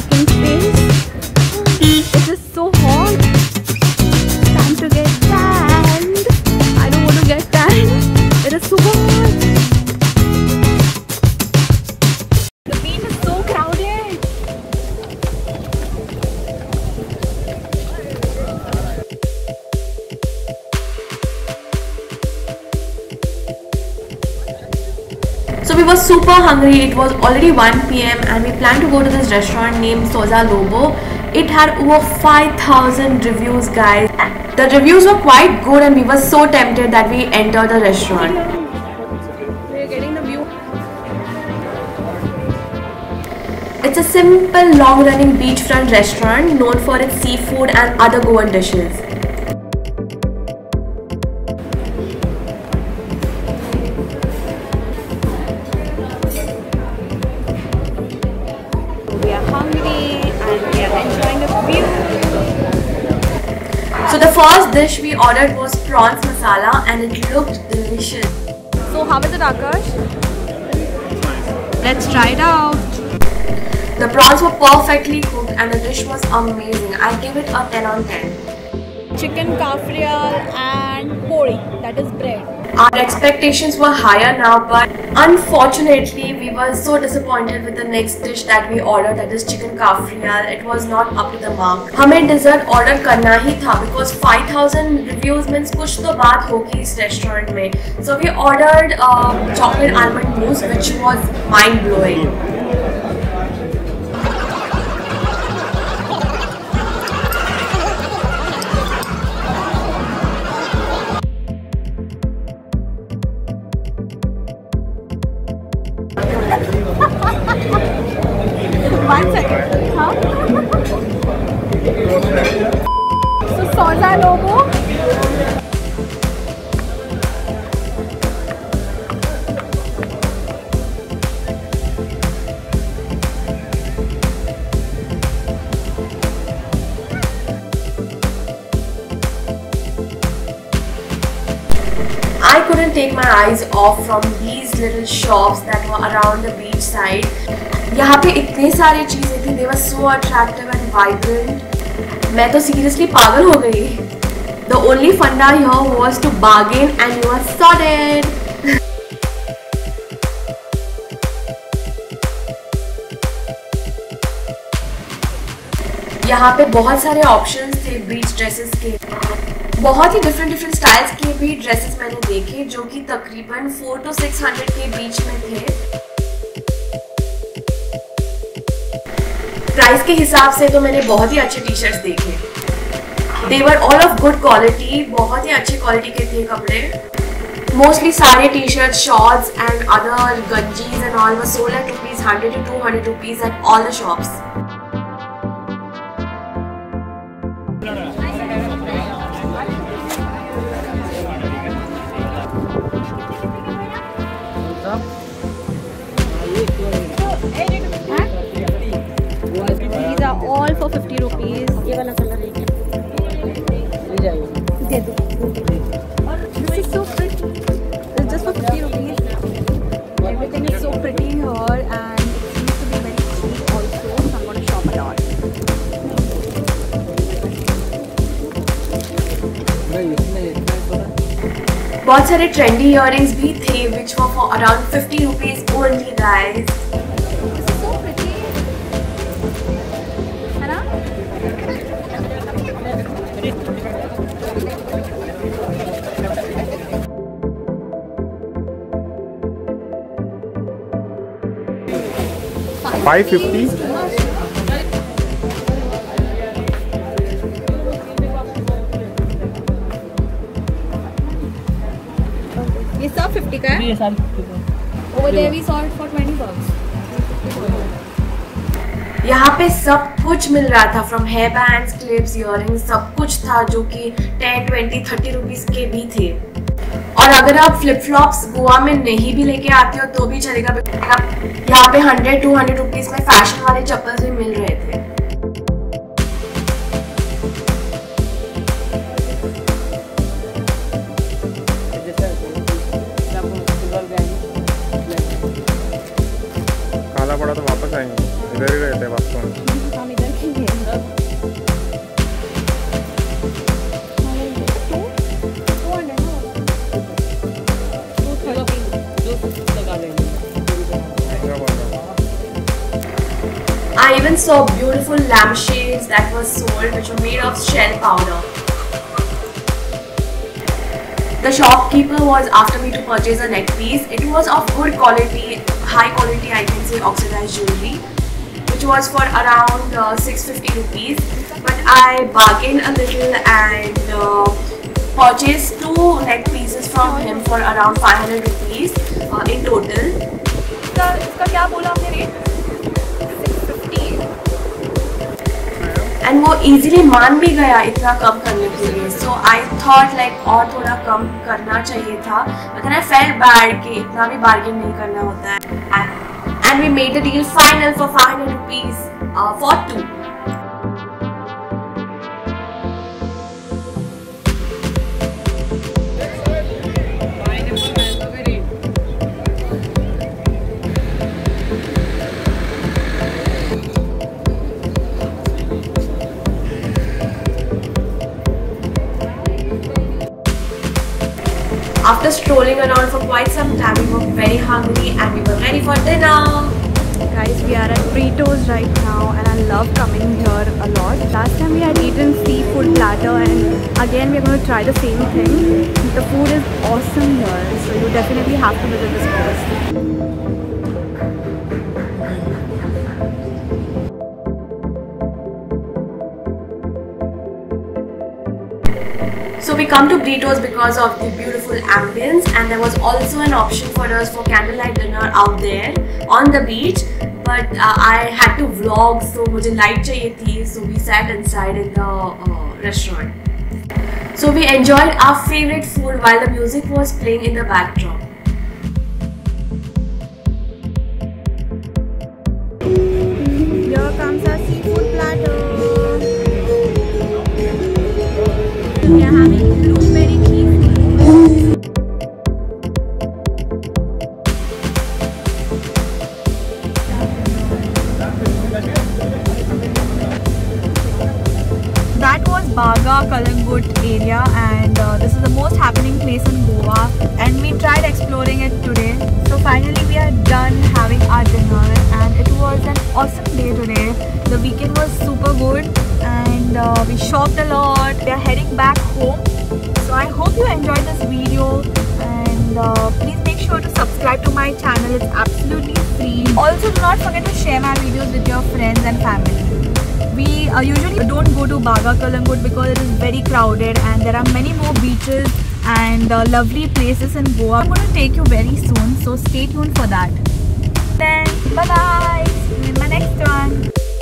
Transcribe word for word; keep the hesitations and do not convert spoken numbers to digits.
parking space. It is so hot. Time to get tanned. I don't want to get tanned. It is so hot. The beach is so crowded. So we were super hungry. It was already one P M and we planned to go to this restaurant named Souza Lobo. It had over five thousand reviews, guys. The reviews were quite good and we were so tempted that we entered the restaurant. We're getting the view. It's a simple, long-running beachfront restaurant known for its seafood and other Goan dishes. We are hungry. Enjoying the view. So the first dish we ordered was prawns masala and it looked delicious. So how is it, Akash? Let's try it out. The prawns were perfectly cooked and the dish was amazing. I give it a ten on ten. Chicken kafrial and pori, that is bread. Our expectations were higher now, but unfortunately we were so disappointed with the next dish that we ordered, that is chicken kafrial. It was not up to the mark. हमें dessert order करना ही था because five thousand reviews means कुछ तो बात होगी इस restaurant में. So we ordered uh, chocolate almond mousse, which was mind blowing. One second. Huh? So Souza Lobo. I couldn't take my eyes off from these little shops that were around the beachside. यहाँ पे इतनी सारी चीजें थी, they were so attractive and vibrant. मैं तो seriously पागल हो गई. The only funda here was to bargain and you are sorted. यहाँ पे बहुत सारे options थे beach dresses के. बहुत ही different different styles के भी dresses मैंने देखे, जो कि तकरीबन four to six hundred के बीच में थे. प्राइस के हिसाब से तो मैंने बहुत ही अच्छे टी शर्ट्स देखे. They were all of good quality. बहुत ही अच्छी क्वालिटी के थे कपड़े. Mostly सारे T shirt, shorts and other ganjis and all were sold at rupees one hundred to two hundred rupees at all the shops. All for fifty rupees. ये वाला colour लेके ले जाइए. दे दो. This is so pretty. It's just for fifty rupees. Everything is so pretty here and it seems to be very cheap also. So I'm gonna shop a lot. बहुत सारे trendy earrings भी थे, which were for around fifty rupees only, guys. five fifty. ये सब fifty का है? ये सब fifty का. Over there we saw it for twenty bucks. यहाँ पे सब कुछ मिल रहा था, from hairbands, clips, earrings, सब कुछ था जो कि ten, twenty, thirty rupees के भी थे. और अगर आप फ्लिप फ्लॉप्स गोवा में नहीं भी लेके आते हो तो भी चलेगा. यहाँ पे one hundred to two hundred rupees में फैशन वाले चप्पल्स भी मिल रहे थे. काला पड़ा तो वापस आएंगे, इधर ही रहते हैं वास्तव में. I even saw beautiful lampshades that were sold which were made of shell powder. The shopkeeper was after me to purchase a necklace. It was of good quality, high quality, I can say, oxidized jewelry, which was for around uh, six hundred fifty rupees. But I bargained a little and uh, purchased two neck pieces from him for around five hundred rupees uh, in total. And वो easily मान भी गया इतना कम करने के लिए. So I thought like और थोड़ा कम करना चाहिए था. But then I felt bad कि इतना भी bargain नहीं करना होता है. And we made the deal final for five hundred rupees uh, for two. After strolling around for quite some time, we were very hungry and we were ready for dinner. Guys, we are at Brito's right now and I love coming here a lot. Last time we had eaten seafood platter and again we are going to try the same thing. The food is awesome here, so you definitely have to visit this place. So we come to Brito's because of the beautiful ambience, and there was also an option for us for candlelight dinner out there on the beach, but uh, I had to vlog, so मुझे light चाहिए थी, so we sat inside in the uh, restaurant. So we enjoyed our favorite food while the music was playing in the backdrop. Here comes our seafood platter. We are having blueberry cheese. That was Baga, Calangute area, and uh, this is the most happening place in Goa, and we tried exploring it today. So finally we are done having our dinner, and it was an awesome day today. The weekend was super good. And uh, we shopped a lot. We are heading back home. So I hope you enjoyed this video, and uh, please make sure to subscribe to my channel. It's absolutely free. Also, do not forget to share my videos with your friends and family. We uh, usually don't go to Baga, Calangute because it is very crowded and there are many more beaches and uh, lovely places in Goa. I'm going to take you very soon, so stay tuned for that. Then bye bye. See you in my next one.